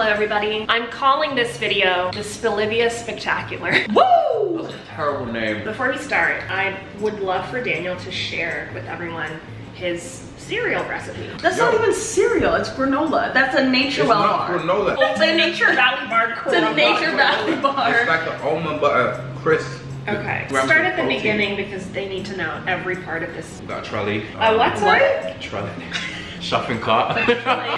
Hello everybody. I'm calling this video the Spelivia Spectacular. Woo! That's a terrible name. Before we start, I would love for Daniel to share with everyone his cereal recipe. That's not even cereal, it's granola. That's a Nature Well bar. It's not granola. It's a Nature Valley bar. It's a Nature Valley bar. It's like the almond butter crisp. Okay, start at the beginning because they need to know every part of this. Got a trolley. What's what? Trolley. Shopping cart.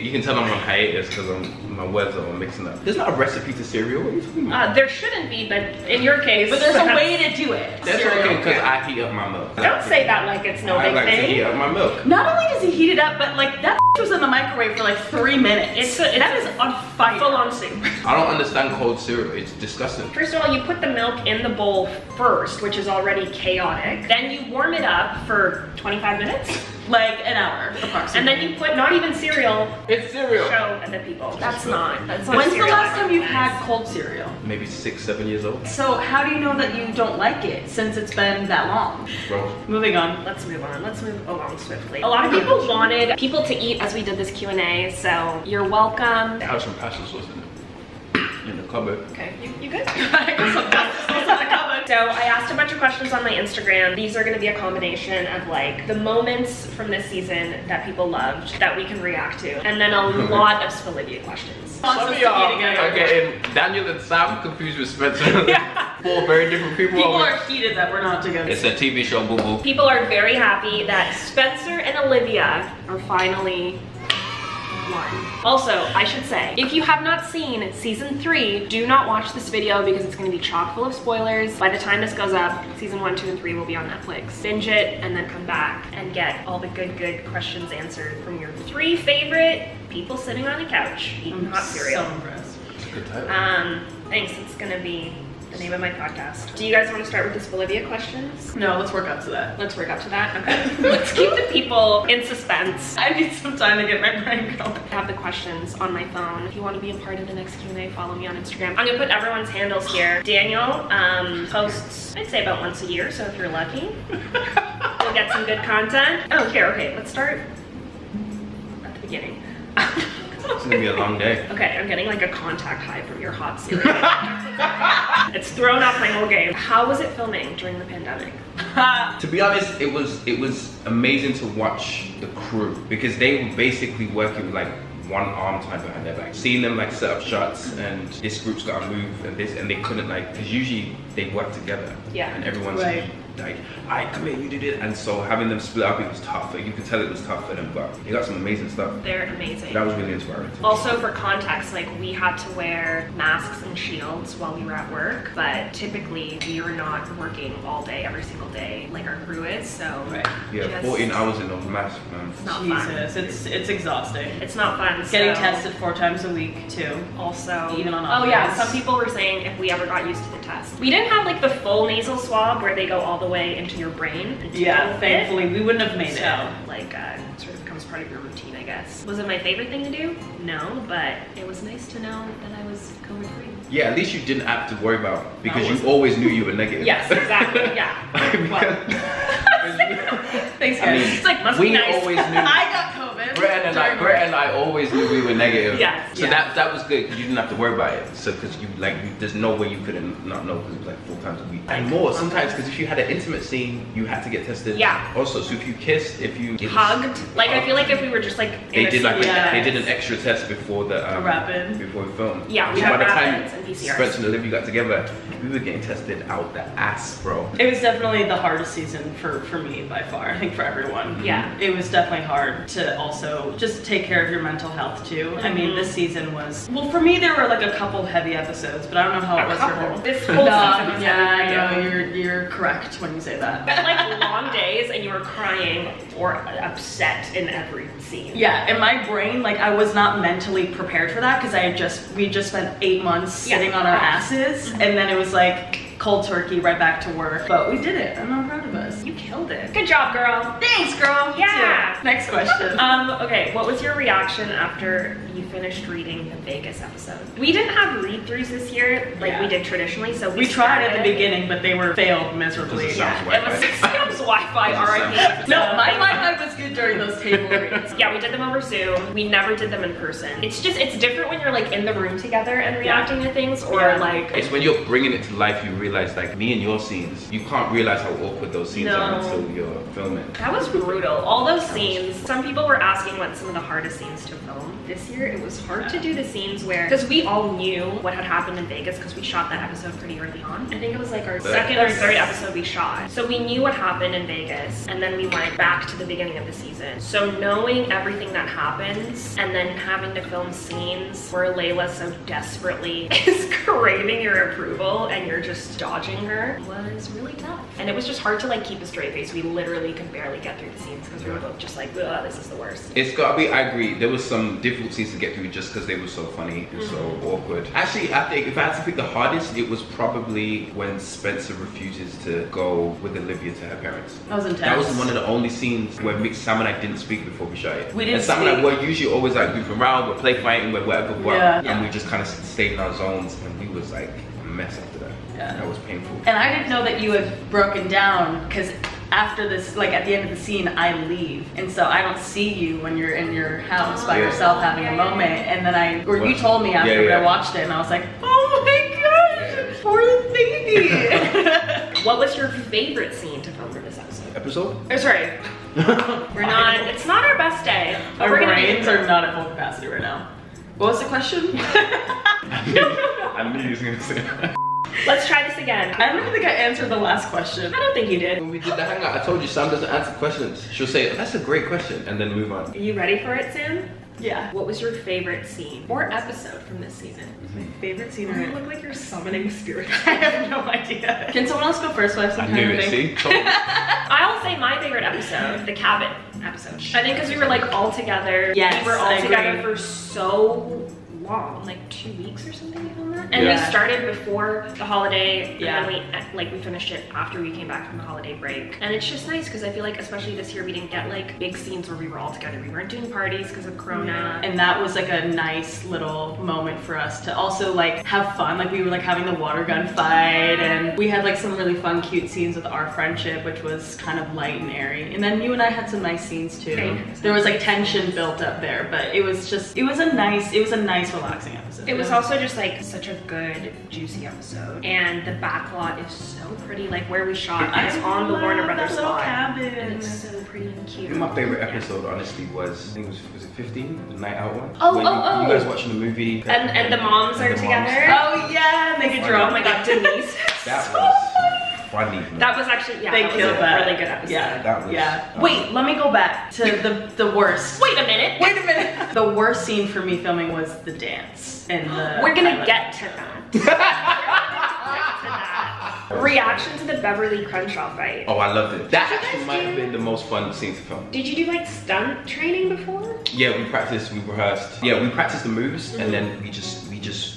You can tell I'm on hiatus because my words are mixing up. There's not a recipe to cereal. What are you talking about? There shouldn't be, but in your case. But there's a way to do it. That's okay because I heat up my milk. Don't say that like it's no big thing. I like to heat up my milk. Not only does he heat it up, but like that was in the microwave for like 3 minutes. That is on fire. Full on soup. I don't understand cold cereal. It's disgusting. First of all, you put the milk in the bowl first, which is already chaotic. Then you warm it up for 25 minutes. Like an hour, approximately. And then you put not even cereal. It's cereal. Show the people. That's not. That's not. When's the last time you've had cold cereal? Maybe 6, 7 years old. So how do you know that you don't like it since it's been that long? Bro. Moving on. Let's move on. Let's move along swiftly. A lot of people wanted people to eat as we did this Q&A, so you're welcome. I have some pasta sauce in the cupboard. Okay, you good? I got some pasta sauce in the cupboard. So I asked a bunch of questions on my Instagram. These are gonna be a combination of like the moments from this season that people loved that we can react to. And then a lot of Spelivia questions. Some of y'all are getting Daniel and Sam confused with Spencer. Yeah. Four very different people. People are heated that we're not together. It's a TV show, boo boo. People are very happy that Spencer and Olivia are finally one. Also, I should say, if you have not seen season 3, do not watch this video because it's going to be chock full of spoilers. By the time this goes up, season 1, 2, and 3 will be on Netflix. Binge it and then come back and get all the good questions answered from your 3 favorite people sitting on a couch eating hot cereal. So impressed. That's a good title. Thanks. It's going to be the name of my podcast. Do you guys want to start with the Spelivia questions? No, let's work up to that. Let's work up to that? Okay. Let's keep the people in suspense. I need some time to get my brain going. I have the questions on my phone. If you want to be a part of the next Q&A, follow me on Instagram. I'm going to put everyone's handles here. Daniel posts, I'd say about once a year, so if you're lucky, you'll get some good content. Oh, here, okay, let's start at the beginning. It's gonna be a long day. Okay, I'm getting like a contact high from your hot cereal. It's thrown off my whole game. How was it filming during the pandemic? To be honest, it was amazing to watch the crew because they were basically working with like one arm tied behind their back. Seeing them like set up shots and this group's gotta move and this and they couldn't like because usually they work together. Yeah. And everyone's right. Like, alright, come here, you do this. And so having them split up, it was tough. Like, you could tell it was tough for them, but they got some amazing stuff. They're amazing. That was really inspiring. Also, for context, like, we had to wear masks and shields while we were at work, but typically, we are not working all day, every single day, like our crew is, so. Right. Yeah, 14 hours in a mask, man. It's not Jesus, fun. It's exhausting. It's not fun. It's getting tested 4 times a week, too. Also, even on office. Oh, yeah, some people were saying if we ever got used to the test. We didn't have, like, the full nasal swab where they go all the way into your brain. Yeah, thankfully we wouldn't have made it. Like, sort of becomes part of your routine, I guess. Was it my favorite thing to do? No, but it was nice to know that I was COVID-free. Yeah, at least you didn't have to worry about it because you always knew you were negative. Yes, exactly. Yeah. Thanks, guys. I mean, it's like must be nice. Always knew. I got COVID. Brett and I always knew we were negative. Yes. So that was good because you didn't have to worry about it. So because you there's no way you couldn't not know because it was like 4 times a week and more sometimes because if you had an intimate scene, you had to get tested. Yeah. Also, so if you kissed, if you hugged, like I feel like if we were just like they did like they did an extra test before the rapid before we filmed. Yeah. We had rapids and VCRs. Spencer and Olivia got together. We were getting tested out the ass, bro. It was definitely the hardest season for me by far. I think for everyone. Yeah. It was definitely hard to also just take care of your mental health too. Mm-hmm. I mean, this season was, well, for me, there were like a couple heavy episodes, but I don't know how it was for her. This whole season was heavy. Yeah, I know, you're correct when you say that. Like long days and you were crying or upset in every scene. Yeah, in my brain, like I was not mentally prepared for that because I had we just spent 8 months sitting on our asses and then it was like, cold turkey, right back to work. But we did it. I'm not proud of us. You killed it. Good job, girl. Thanks, girl. Yeah. Next question. Okay, what was your reaction after you finished reading the Vegas episode? We didn't have read-throughs this year, like we did traditionally, so we tried at the beginning, but they were failed miserably. It was Wi-Fi, RIP. No, my Wi-Fi was good during those table reads. Yeah, we did them over Zoom. We never did them in person. It's just, it's different when you're like in the room together and reacting to things, or like... It's when you're bringing it to life, you realize, like me and your scenes, you can't realize how awkward those scenes are until you're filming. That was brutal. All those scenes, some people were asking what some of the hardest scenes to film. This year, it was hard to do the scenes where, because we all knew what had happened in Vegas because we shot that episode pretty early on. I think it was like our second or third episode we shot. So we knew what happened in Vegas, and then we went back to the beginning of the season. So knowing everything that happens and then having to film scenes where Layla so desperately is craving your approval and you're just dodging her was really tough. And it was just hard to like keep a straight face. We literally could barely get through the scenes because we were both just like, ugh, this is the worst. It's gotta be, I agree, there was some difficult scenes to get through just because they were so funny and so awkward. Actually, I think if I had to pick the hardest, it was probably when Spencer refuses to go with Olivia to her parents. That was intense. That was one of the only scenes where Sam and I didn't speak before we shot it. We didn't speak. And Sam and I were usually always like goofing around, we're play fighting, we're whatever, and we just kind of stayed in our zones, and we was like a mess after that. Yeah. That was painful. And I didn't know that you had broken down, because after this, like at the end of the scene, I leave. And so I don't see you when you're in your house by yourself having a moment. And then you told me after I watched it, and I was like, oh my gosh, poor baby. What was your favorite scene to film for this episode? Oh, sorry. We're not, it's not our best day. But our brains are not at full capacity right now. What was the question? I knew he was going to say that. Let's try this again. I don't think I answered the last question. I don't think you did. When we did the hangout, I told you Sam doesn't answer questions. She'll say, oh, that's a great question, and then move on. Are you ready for it, Sam? Yeah. What was your favorite scene or episode from this season? My favorite scene. You look like you're summoning spirits. I have no idea. Can someone else go first? I have some kind of thing. I'll say my favorite episode, the cabin episode. I think because we were like all together. Yes, we were all together for so long, like 2 weeks or something. And we started before the holiday, and then we finished it after we came back from the holiday break. And it's just nice because I feel like, especially this year, we didn't get like big scenes where we were all together. We weren't doing parties because of Corona. And that was like a nice little moment for us to also like have fun. Like we were like having the water gun fight, and we had like some really fun, cute scenes with our friendship, which was kind of light and airy. And then you and I had some nice scenes too. There was like tension built up there, but it was just, it was a nice relaxing episode. It was also just like such a good, juicy episode, and the back lot is so pretty. Like where we shot is on the Warner Brothers lot, and it's so pretty and cute. My favorite episode, honestly, was I think was it 15, the night out one. Oh! You guys watching the movie, and the moms are together. Oh yeah, they could draw. Oh my god, Denise. That was funny. That was actually, they killed that. Really good episode. Yeah, that was. Yeah. Wait, let me go back to the worst. Wait a minute. The worst scene for me filming was the dance. And we're gonna get to that. Reaction to the Beverly Crenshaw fight. Oh, I loved it. That actually might have been the most fun scene to film. Did you do like stunt training before? Yeah, we practiced, we rehearsed. Yeah, we practiced the moves, and then we just,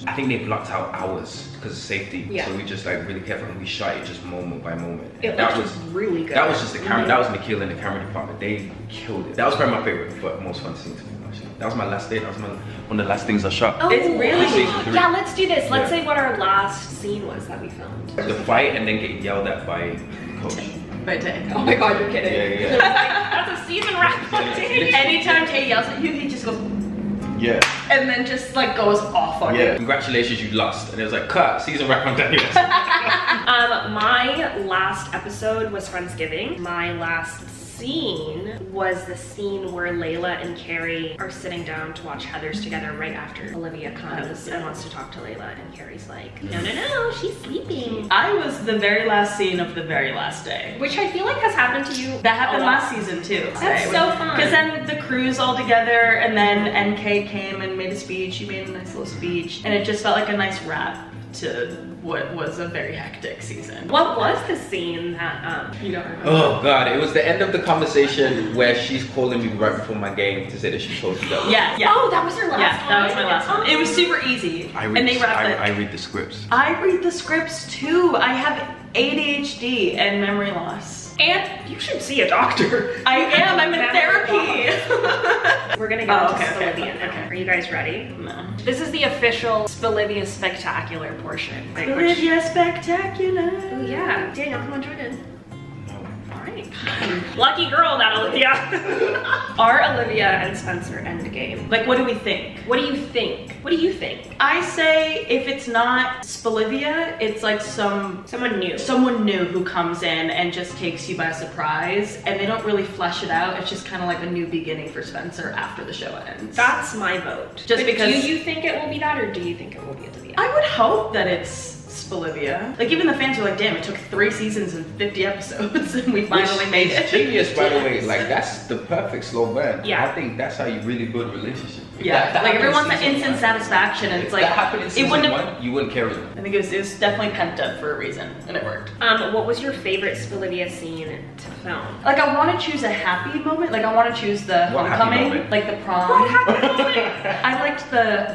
I think they blocked out hours because of safety. Yeah. So we just like really careful, and we shot it just moment by moment. That was really good. That was just the camera, that was Nikhil and the camera department. They killed it. That was probably my favorite, but most fun scene to me. That was my last day. That was one of the last things I shot. Oh, it's really? Yeah, let's do this. Let's say what our last scene was that we filmed. The fight, and then get yelled at by coach. Oh my god, you're kidding. Yeah. That's a season wrap. Anytime Tay yells at you, he just goes. Yeah. And then just like goes off on you. Congratulations, you lost. And it was like, cut, season wrap on Daniels. My last episode was Friendsgiving. My last scene was the scene where Layla and Carrie are sitting down to watch Heathers together right after Olivia comes and wants to talk to Layla, and Carrie's like, no, she's sleeping. I was the very last scene of the very last day. Which I feel like has happened to you. That happened last season too. That's so fun. Because then the crew's all together, and then N.K. came and made a speech. She made a nice little speech, and it just felt like a nice wrap to what was a very hectic season. What was the scene that you don't remember? Oh god, it was the end of the conversation where she's calling me right before my game to say that she told you that. Yeah. Oh, that was her last one. Yeah, that was my last one. It was super easy. I read the scripts. I read the scripts too. I have ADHD and memory loss. And you should see a doctor. I am. I'm in therapy. We're gonna go to Spelivia now. Okay. Are you guys ready? No. This is the official Spelivia spectacular portion. Right? Spelivia spectacular. Oh yeah. Daniel, come on, join in. No. All right. Lucky girl, that Olivia. Are Olivia and Spencer endgame? Like, what do we think? What do you think? What do you think? I say if it's not Spelivia, it's like someone new. Someone new who comes in and just takes you by surprise, and they don't really flesh it out. It's just kind of like a new beginning for Spencer after the show ends. That's my vote. Just but because. Do you think it will be that, or do you think it will be Olivia? I would hope that it's Spelivia. Like, even the fans were like, damn, it took 3 seasons and 50 episodes and we finally made it. Genius, by the way. Like, that's the perfect slow burn. Yeah. I think that's how you really build a relationship. Yeah, that like everyone's an instant satisfaction, and it's like, it wouldn't have, you wouldn't carry them. I think it was definitely pent up for a reason, and it worked. What was your favorite Spelivia scene to film? Like, I want to choose a happy moment. Like, I want to choose the homecoming, like the prom. What happy moment? I liked the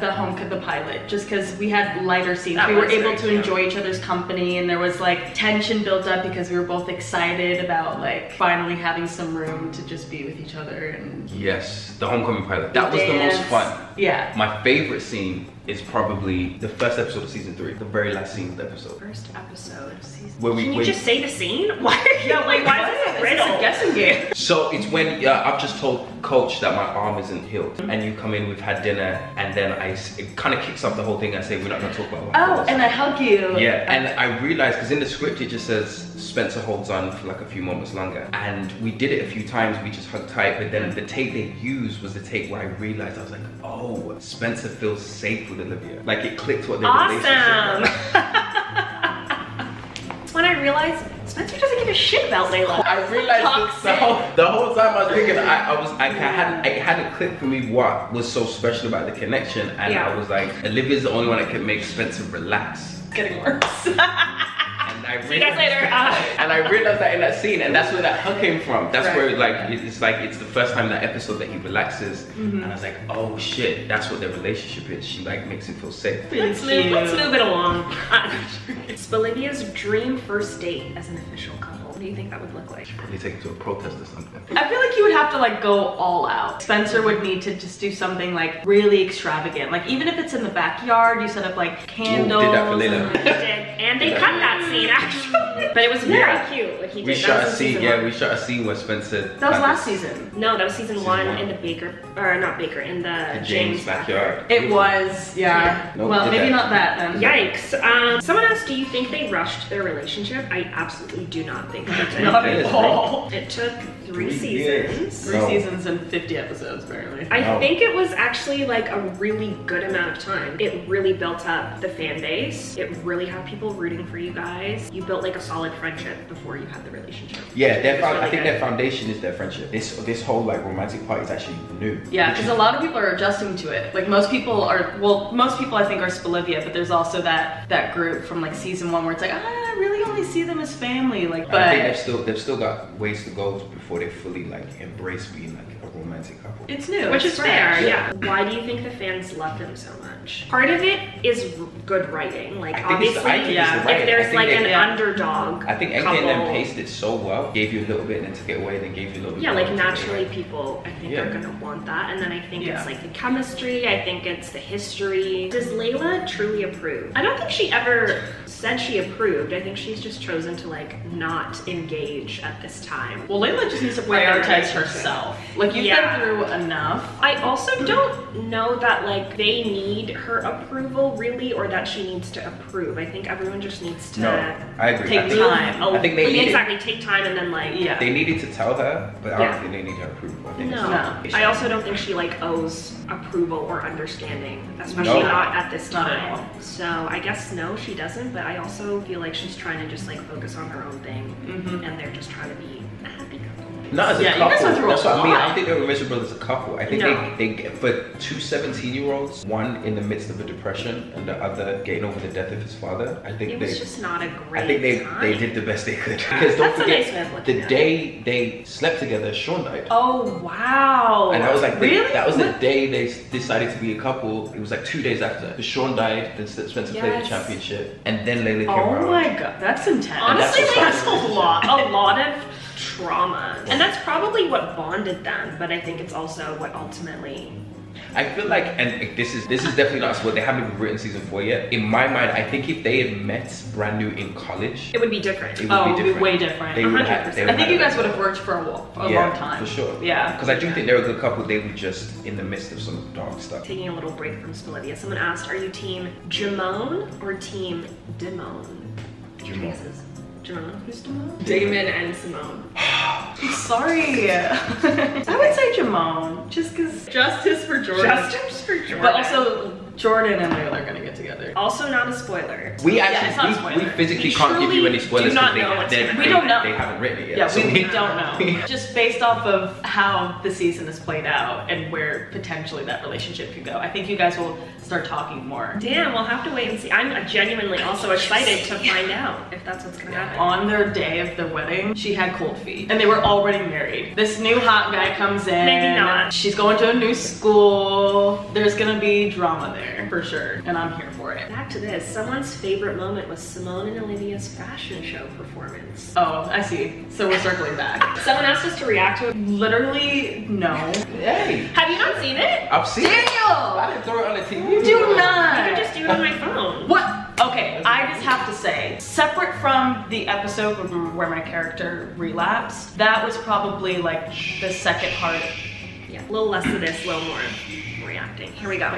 pilot, just because we had lighter scenes. That we were able to enjoy each other's company, and there was like tension built up because we were both excited about like finally having some room to just be with each other. And yes, the homecoming pilot. That was the most fun. Yeah. My favorite scene is probably the first episode of season 3, the very last scene of the episode. First episode of season. Can you just say the scene? Why? Yeah, like why is this a guessing game? So it's when I've just told Coach that my arm isn't healed, and you come in. We've had dinner, and then it kind of kicks off the whole thing. I say we're not gonna talk about. Oh, and I hug you. Yeah, and I realized because in the script it just says Spencer holds on for like a few moments longer, and we did it a few times. We just hugged tight, but then the take they used was the take where I realized I was like, oh, Spencer feels safe with Olivia. Like, it clicked what their relationship was. That's when I realized Spencer doesn't give a shit about Layla. I realized the whole time I was thinking, it hadn't clicked for me what was so special about the connection, and I was like, Olivia's the only one that can make Spencer relax. It's getting worse. See you guys later. And I realized that in that scene, and that's where that hug came from. That's right. Where it's the first time that episode that he relaxes, and I was like, oh shit, that's what their relationship is. She like makes him feel safe. Let's move it along. Spelivia's dream first date as an official couple. What do you think that would look like? Should probably take it to a protest or something. I feel like you would have to like go all out. Spencer would need to just do something like really extravagant. Like, even if it's in the backyard, you set up like candles. Ooh, did that for Layla. And they cut that scene actually. But it was very cute what he did. We shot a scene where Spencer. That was last season. No, that was season one in the James backyard. It was, yeah. No, well, maybe not that then. Yikes. Someone asked, do you think they rushed their relationship? I absolutely do not think. Not at all. It took 3 seasons. 3 seasons and 50 episodes, apparently. I think it was actually like a really good amount of time. It really built up the fan base. It really had people rooting for you guys. You built like a solid friendship before you had the relationship. Yeah, I think their foundation is their friendship. This whole like romantic part is actually new. Yeah, because a lot of people are adjusting to it. Like, most people are, well, most people I think are Spelivia, but there's also that group from like season 1 where it's like, I really only see them as family. Like, but I think they've still got ways to go before they fully like embrace being like a romantic couple. It's new, which is fair. Yeah. Why do you think the fans love them so much? Part of it is good writing. Like, obviously, if there's like an underdog, I think MKN then paced it so well, gave you a little bit and then took it away, then gave you a little bit. Yeah, like naturally people, I think they're gonna want that, and then I think it's like the chemistry. I think it's the history. Does Layla truly approve? I don't think she ever said she approved. I think she's just chosen to like not engage at this time. Well, Layla just needs to prioritize herself. Like, you've been through enough. I also don't know that like they need her approval really, or that she needs to approve. I think everyone just needs to take time. Oh, I think they take time and then like they needed to tell her, but I don't think they need her approval. I think I also don't think she like owes approval or understanding, especially not at this time. Not at all. So I guess no, she doesn't. But I also feel like she's trying to just like focus on her own thing, and they're just trying to be a happy couple. Not as a couple. That's what I mean. I don't think they were miserable as a couple. I think they for two 17-year-olds, one in the midst of a depression and the other getting over the death of his father. I think it was just not a great. I think they did the best they could. Because don't forget, the day they slept together, Sean died. Oh wow! And I was like, really? That was the day they decided to be a couple. It was like 2 days after. Sean died. Then Spencer played the championship, and then Layla came around. Oh my god, that's intense. Honestly, that's a lot of trauma. And that's probably what bonded them, but I think it's also what ultimately I feel like, and this is definitely not spoiled, they haven't even written season 4 yet. In my mind, I think if they had met brand new in college, it would be different. It would be way different. 100%. I think you guys would have worked for a long time. For sure. Yeah. Because I do think they're a good couple. They were just in the midst of some dark stuff. Taking a little break from Spelivia, someone asked, "Are you team Jamone or team Demone?" Jamone. Jamone. Who's Jamone? Damon and Simone. I'm sorry. I would say Jamone, just because justice for Jordan. Justice for Jordan. But also, Jordan and Layla are gonna get together. Also, not a spoiler. We actually, yeah, we physically can't give you any spoilers because they haven't written it yet. Yeah, so we don't know. Just based off of how the season has played out and where potentially that relationship could go, I think you guys will start talking more. Damn, we'll have to wait and see. I'm genuinely also excited to find out if that's what's gonna happen. On their day of the wedding, she had cold feet, and they were already married. This new hot guy comes in. Maybe not. She's going to a new school. There's gonna be drama there. For sure, and I'm here for it. Back to this, someone's favorite moment was Simone and Olivia's fashion show performance. Oh, I see. So we're circling back. Someone asked us to react to it. Literally, no. Hey. Have you not seen it? I've seen it. I didn't throw it on the TV. Do not. I can just do it on my phone. What? Okay, I just have to say, separate from the episode where my character relapsed, that was probably like the second part. Yeah, a little less of this, a little more reacting. Here we go.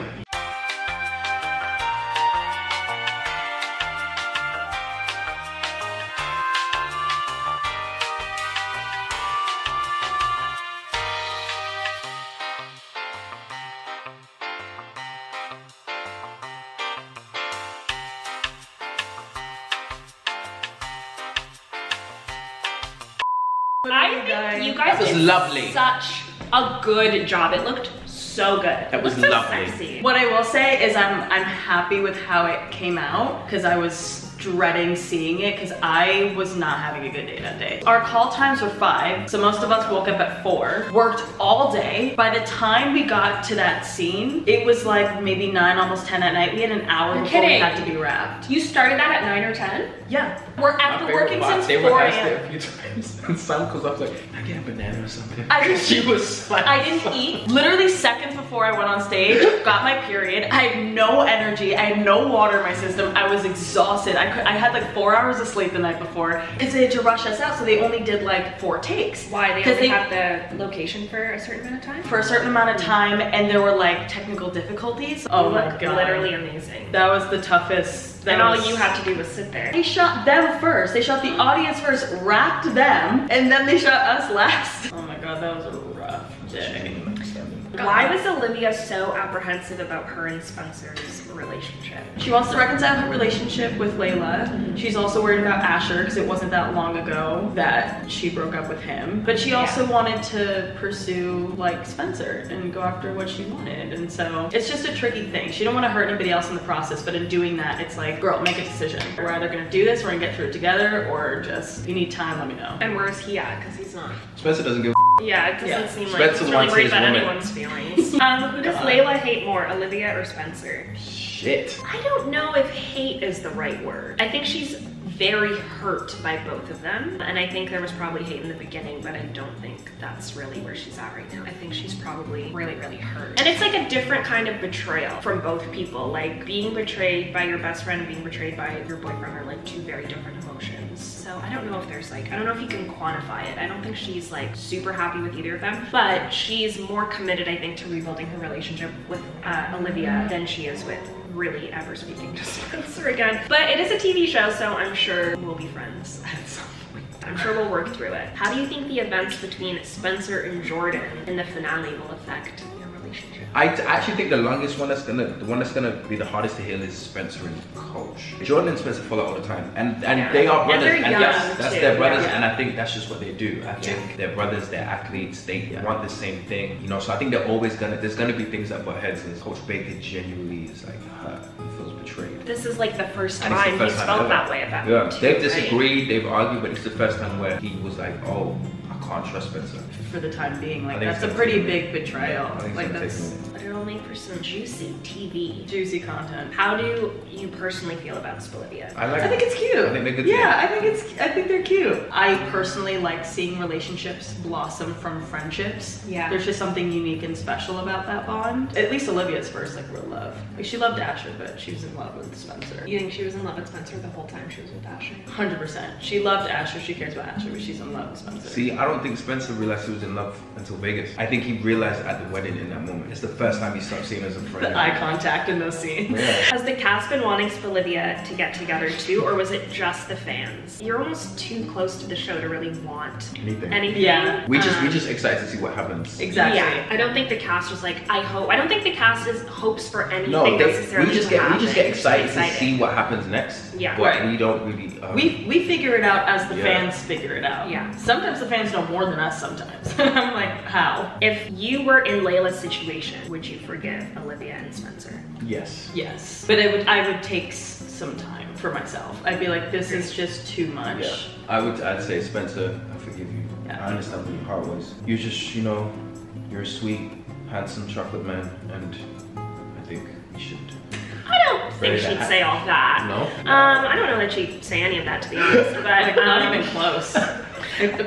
Lovely. Such a good job. It looked so good. That was lovely. Sexy. What I will say is I'm happy with how it came out because I was dreading seeing it because I was not having a good day that day. Our call times were 5, so most of us woke up at 4, worked all day. By the time we got to that scene, it was like maybe 9, almost 10 at night. We had an hour before we had to be wrapped. You started that at 9 or 10? Yeah. We're at the working since 4 a.m. a few times, and Sam comes up like, I get a banana or something. She was like, I didn't eat. Literally seconds before I went on stage, got my period. I had no energy. I had no water in my system. I was exhausted. I had like 4 hours of sleep the night before because they had to rush us out, so they only did like 4 takes. Why? They only had the location for a certain amount of time? For a certain amount of time, and there were like technical difficulties. Oh my god. Literally amazing. That was the toughest. And all you had to do was sit there. They shot them first. They shot the audience first, wrapped them, and then they shot us last. Oh my god, that was a rough day. Why was Olivia so apprehensive about her and Spencer's relationship? She wants to reconcile her relationship with Layla. Mm-hmm. She's also worried about Asher because it wasn't that long ago that she broke up with him. But she also wanted to pursue like Spencer and go after what she wanted. And so it's just a tricky thing. She don't want to hurt anybody else in the process, but in doing that, it's like, girl, make a decision. We're either going to do this, we're going to get through it together, or just, you need time, let me know. And where's he at? Because he's not. Spencer doesn't give a it doesn't seem like he's really worried about anyone's feelings. Who does Layla hate more, Olivia or Spencer? Shit. I don't know if hate is the right word. I think she's very hurt by both of them, and I think there was probably hate in the beginning, but I don't think that's really where she's at right now. I think she's probably really, really hurt. And it's like a different kind of betrayal from both people. Like being betrayed by your best friend and being betrayed by your boyfriend are like two very different emotions. So I don't know if there's like, I don't know if you can quantify it. I don't think she's like super happy with either of them, but she's more committed, I think, to rebuilding her relationship with Olivia than she is with really ever speaking to Spencer again. But it is a TV show, so I'm sure we'll be friends at some point. I'm sure we'll work through it. How do you think the events between Spencer and Jordan in the finale will affect their relationship? I actually think the longest one that's gonna be the hardest to heal is Spencer and Coach. Jordan and Spencer fall out all the time, and they are brothers, and yes, that's their brothers, and I think that's just what they do. I think they're brothers, they're athletes, they want the same thing, you know. So I think they're always gonna, there's gonna be things that butt heads. And Coach Baker genuinely is like hurt. He feels betrayed. This is like the first time he's felt that way about him too, they've disagreed, they've argued, but it's the first time where he was like, oh, I can't trust Spencer. For the time being, like that's a pretty big betrayal. Like that's. But it only. for some juicy TV. Juicy content. How do you personally feel about Spelivia? I think it's cute. I think they're good. Yeah, I think they're cute. I personally like seeing relationships blossom from friendships. Yeah. There's just something unique and special about that bond. At least Olivia's first, like, real love. Like, she loved Asher, but she was in love with Spencer. You think she was in love with Spencer the whole time she was with Asher? 100%. She loved Asher, she cares about Asher, but she's in love with Spencer. See, I don't think Spencer realized he was in love until Vegas. I think he realized at the wedding in that moment. It's the first time he stopped seeing her as a friend. The eye contact in those scenes. Yeah. Has the cast been wanting Spelivia to get together too, or was it just the fans? You're almost too close to the show to really want anything. Yeah. We just excited to see what happens. Exactly. Yeah. I don't think the cast was like, I hope. I don't think the cast is hopes for anything. No, we just get excited to see what happens next. Yeah. But right. We don't really. We figure it out as the fans figure it out. Yeah. Sometimes the fans know more than us. Sometimes. I'm like, how? If you were in Layla's situation, would you forgive Olivia and Spencer? Yes. Yes. But I would take some time for myself. I'd be like, this is just too much. Yeah. I'd say, Spencer, I forgive you. Yeah. I understand what your heart was. You just, you know, you're a sweet, handsome chocolate man, and I think you should. I don't think she'd say all that. No? I don't know that she'd say any of that, to be honest, but not even close.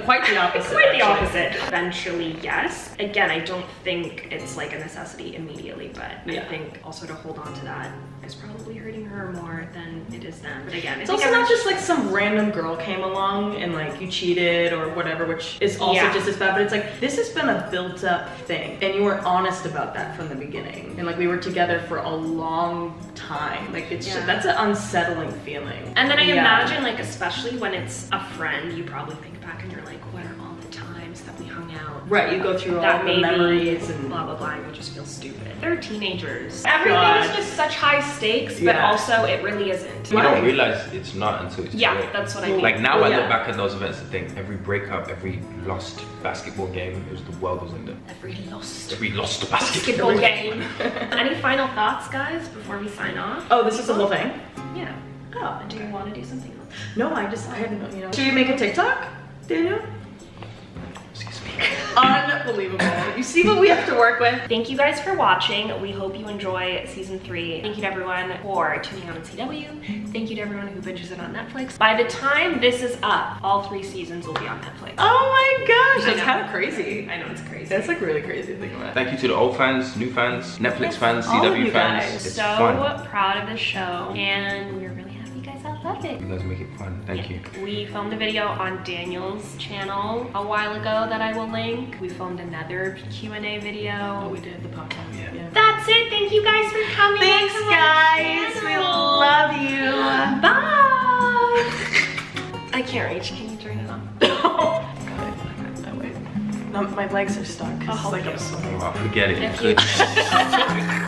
Quite the opposite. Quite the opposite. Eventually, yes. Again, I don't think it's like a necessity immediately, but yeah. I think also to hold on to that is probably hurting her more than it is them. But again, it's also not just like some random girl came along and like you cheated or whatever, which is also just as bad, but it's like this has been a built up thing and you were honest about that from the beginning. And like we were together for a long time. Like it's just, that's an unsettling feeling. And then I imagine like especially when it's a friend, you probably think back and you're like, what are all the times that we hung out? Right, you go through all the memories and blah, blah, blah, and you just feel stupid. They're teenagers. Everything is just such high stakes, but also it really isn't. You don't realize it's not until it's too late. That's what I mean. Like now I look back at those events and think, every breakup, every lost basketball game, it was the world was in there. Every lost basketball game. Any final thoughts, guys, before we sign off? Oh, this is the whole thing? Yeah. Oh, and do you want to do something else? No, I hadn't, you know. Should we make a TikTok? Daniel? Excuse me. Unbelievable. You see what we have to work with. Thank you guys for watching. We hope you enjoy season 3. Thank you to everyone for tuning out on CW. Thank you to everyone who binges it on Netflix. By the time this is up, all 3 seasons will be on Netflix. Oh my gosh, that's kind of crazy. I know, it's crazy. That's like really crazy to think about. Thank you to the old fans, new fans, Netflix fans, CW fans. It's so fun. Proud of the show, and we're really love it. You guys make it fun. Thank you. We filmed a video on Daniel's channel a while ago that I will link. We filmed another Q&A video. Oh, we did the podcast. Yeah. That's it. Thank you guys for coming. Thanks, guys. We love you. Bye. I can't reach. Can you turn it on? I wait. My legs are stuck. It's like I'm swimming. Oh, forget it.